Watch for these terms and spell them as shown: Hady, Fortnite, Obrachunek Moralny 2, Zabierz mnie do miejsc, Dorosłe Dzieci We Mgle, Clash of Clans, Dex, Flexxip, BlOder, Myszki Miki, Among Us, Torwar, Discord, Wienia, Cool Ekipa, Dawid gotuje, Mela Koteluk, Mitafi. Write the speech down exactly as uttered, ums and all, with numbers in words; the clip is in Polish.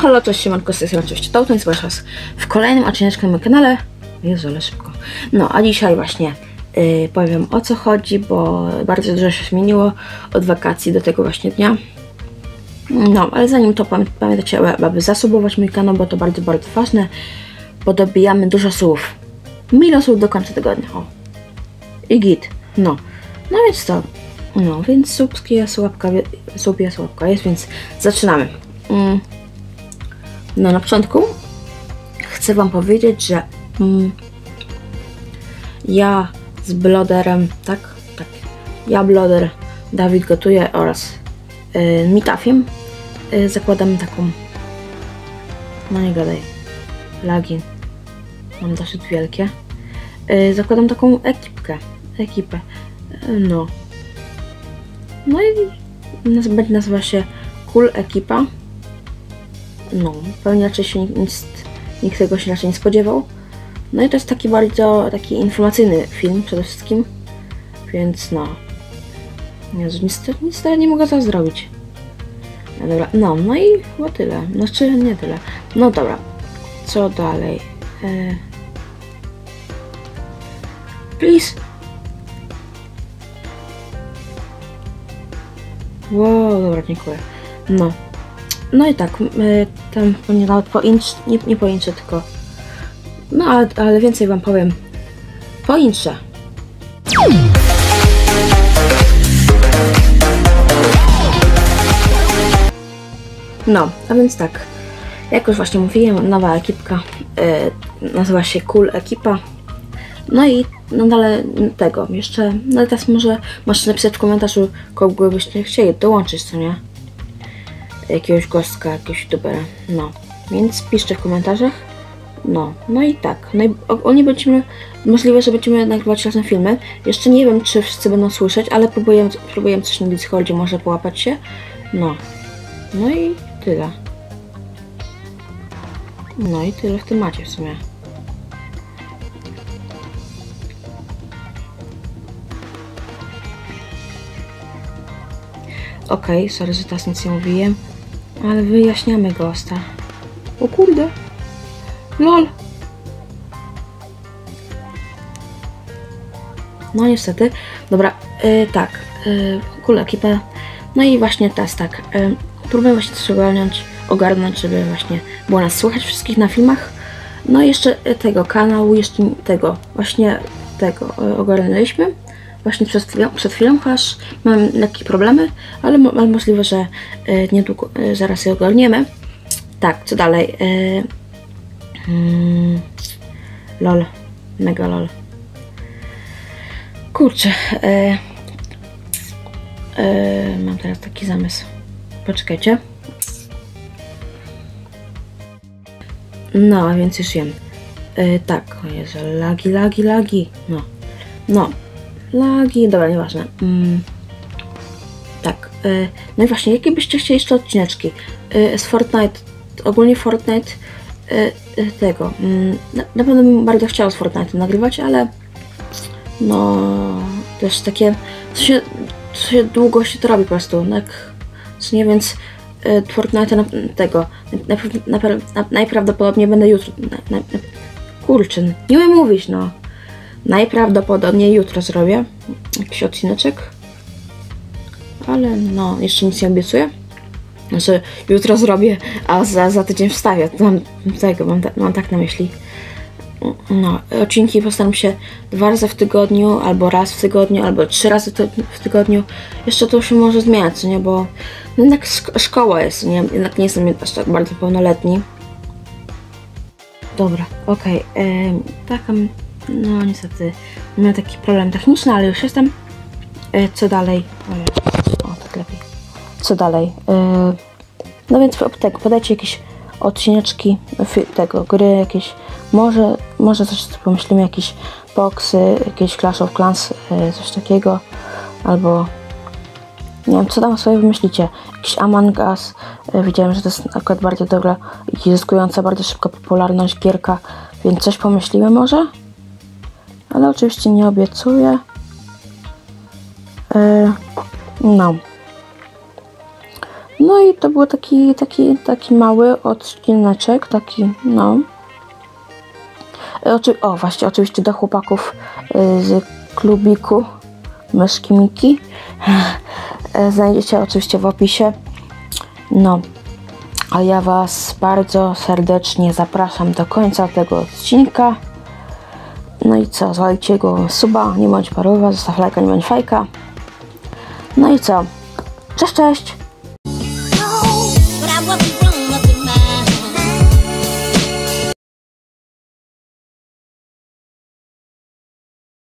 Halo, cześć, siemanko, z tej strony oczywiście Dawid gotuje was w kolejnym odcineczku na moim kanale. Jezu, ale szybko. No, a dzisiaj właśnie yy, powiem o co chodzi, bo bardzo dużo się zmieniło od wakacji do tego właśnie dnia. No, ale zanim to pamiętajcie, aby zasubować mój kanał, bo to bardzo, bardzo ważne, bo dobijamy dużo słów. Milion słów do końca tygodnia. O. I git. No. No więc to. No, więc subski jest łapka, sub jest łapka jest, więc zaczynamy. Mm. No, na początku chcę wam powiedzieć, że mm, ja z Bl0derem, tak? Tak. Ja, Bl0der, Dawid gotuje oraz y, Mitafiem y, zakładamy taką... No nie gadaj. Lagi. Mam dosyć wielkie. Y, zakładam taką ekipkę. Ekipę. Y, no. No i będzie nazywa się Cool Ekipa. No, pewnie raczej się nic, nikt tego się raczej nie spodziewał. No i to jest taki bardzo taki informacyjny film przede wszystkim. Więc no. Jezu, nic, nic teraz nie mogę teraz zrobić. No dobra, no, no i chyba tyle. Znaczy nie tyle. No dobra. Co dalej? Eee... Please! Wow, dobra, dziękuję. No. No i tak, y, tam nie nawet po inch, nie, nie po inche, tylko... No, ale, ale więcej wam powiem po inche. No, a więc tak. Jak już właśnie mówiłem, nowa ekipka y, nazywa się Cool Ekipa. No i no dalej tego jeszcze, no i teraz może masz napisać w komentarzu, kogo byście chcieli dołączyć, co nie? Jakiegoś gostka, jakiegoś youtubera, no. Więc piszcie w komentarzach. No, no i tak. No i oni będziemy, możliwe, że będziemy nagrywać razem filmy. Jeszcze nie wiem, czy wszyscy będą słyszeć, ale próbuję, próbuję coś na Discordzie, może połapać się. No. No i tyle. No i tyle w temacie w sumie. Okej, okay, sorry, że teraz nic nie mówiłem, ale wyjaśniamy gosta. O kurde! LOL! No niestety. Dobra, yy, tak. Yy, Cool Ekipa. No i właśnie teraz tak. Yy, próbuję właśnie coś ogarnąć, ogarnąć, żeby właśnie było nas słychać wszystkich na filmach. No i jeszcze tego kanału, jeszcze tego, właśnie tego yy, ogarnęliśmy. Właśnie przed chwilą, przed chwilą aż mam lekkie problemy, ale, mo ale możliwe, że y, niedługo y, zaraz je ogarniemy. Tak, co dalej? Y, y, lol, mega lol. Kurczę, y, y, mam teraz taki zamysł. Poczekajcie. No, a więc już wiem. Y, tak, o Jezu, lagi, lagi, lagi. No, no. Lagi, dobra, nieważne. Mm. Tak. Yy, no i właśnie, jakie byście chcieli jeszcze odcineczki? Yy, z Fortnite, ogólnie Fortnite yy, yy, tego. Yy, na, na pewno bym bardzo chciała z Fortnite nagrywać, ale no też takie, co się, co się długo się to robi po prostu, no jak, co nie, więc yy, Fortnite na, tego, najprawdopodobniej na, na, na, najprawdopodobniej będę jutro, na, na, kurczę, nie umiem mówić, no. Najprawdopodobniej jutro zrobię jakiś odcineczek, ale no, jeszcze nic nie obiecuję. Znaczy, jutro zrobię, a za, za tydzień wstawię. Mam, tego, mam, mam tak na myśli. No, odcinki postaram się dwa razy w tygodniu, albo raz w tygodniu, albo trzy razy w tygodniu. Jeszcze to się może zmieniać, nie? Bo no jednak szkoła jest, nie? Jednak nie jestem aż tak bardzo pełnoletni. Dobra, okej. Okay. Taka... No niestety miałem taki problem techniczny, ale już jestem. Yy, co dalej? O, tak lepiej. Co dalej? Yy, no więc tak, podajcie jakieś odcineczki tego gry, jakieś może, może coś pomyślimy, jakieś boxy, jakieś Clash of Clans, yy, coś takiego, albo nie wiem, co tam sobie wymyślicie, jakiś Among Us, yy, widziałem, że to jest akurat bardzo dobra i zyskująca bardzo szybko popularność gierka, więc coś pomyślimy może? Ale oczywiście nie obiecuję. Yy, no. No i to był taki, taki, taki mały odcineczek, taki, no. Oczy o, właśnie, oczywiście do chłopaków z klubiku Myszki Miki. Znajdziecie oczywiście w opisie. No, a ja Was bardzo serdecznie zapraszam do końca tego odcinka. No i co, zwalcie go suba, nie bądź parowa, zostaw lajka, nie bądź fajka. No i co, cześć, cześć!